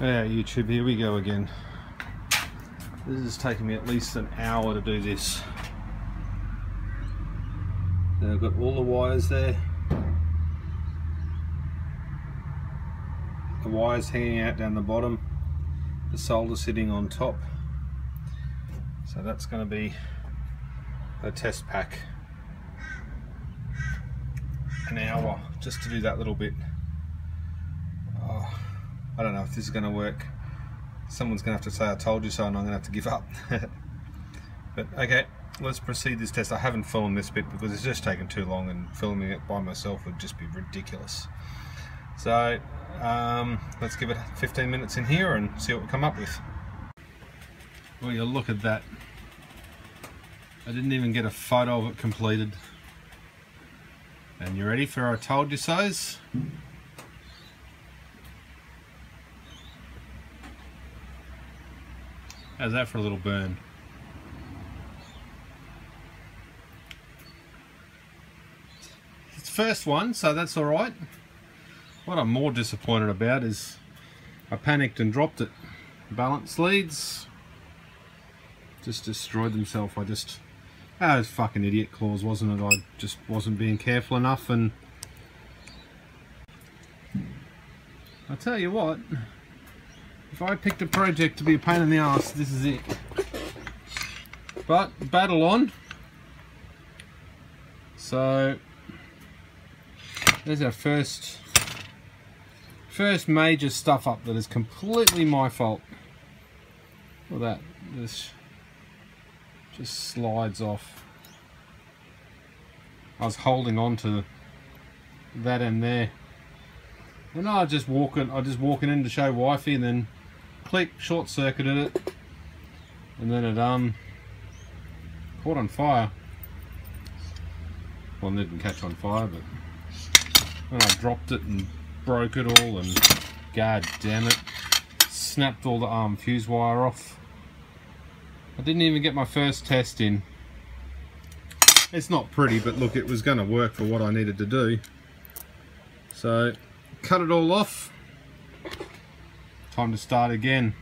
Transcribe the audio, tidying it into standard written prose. Yeah, YouTube, here we go again. This is taking me at least an hour to do this. And I've got all the wires there. The wires hanging out down the bottom. The solder sitting on top. So that's going to be a test pack. An hour just to do that little bit. Oh, I don't know if this is going to work. Someone's going to have to say I told you so, and I'm going to have to give up. But okay, let's proceed this test. I haven't filmed this bit because it's just taken too long, and filming it by myself would just be ridiculous. So let's give it 15 minutes in here and see what we come up with. Well, you look at that. I didn't even get a photo of it completed. And you ready for I told you so's? How's that for a little burn? It's the first one, so that's alright. What I'm more disappointed about is I panicked and dropped it. Balance leads just destroyed themselves. I was a fucking idiot claws, wasn't it? I just wasn't being careful enough, and I'll tell you what. If I picked a project to be a pain in the ass, this is it. But battle on. So there's our first major stuff up that is completely my fault. Look at that. This just slides off. I was holding on to that end there, and I was just walking in to show wifey, and then click, short-circuited it, and then it caught on fire. Well, it didn't catch on fire, but when I dropped it and broke it all, and god damn it, snapped all the fuse wire off. I didn't even get my first test in. It's not pretty, but look, it was going to work for what I needed to do. So cut it all off. Time to start again.